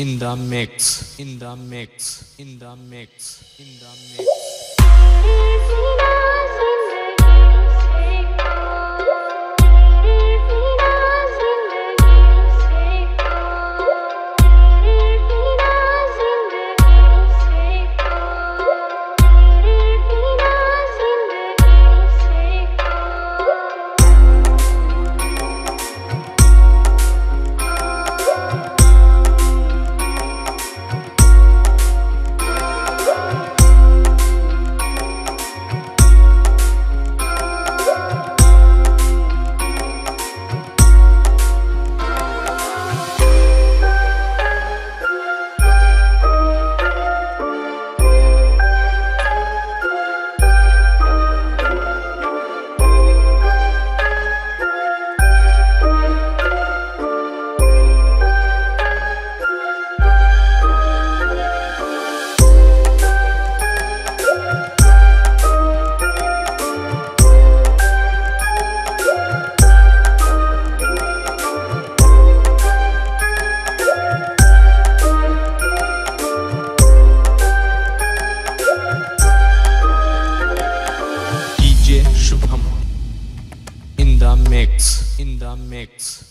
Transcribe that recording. in the mix, in the mix, in the mix, in the mix. In the mix, in the mix.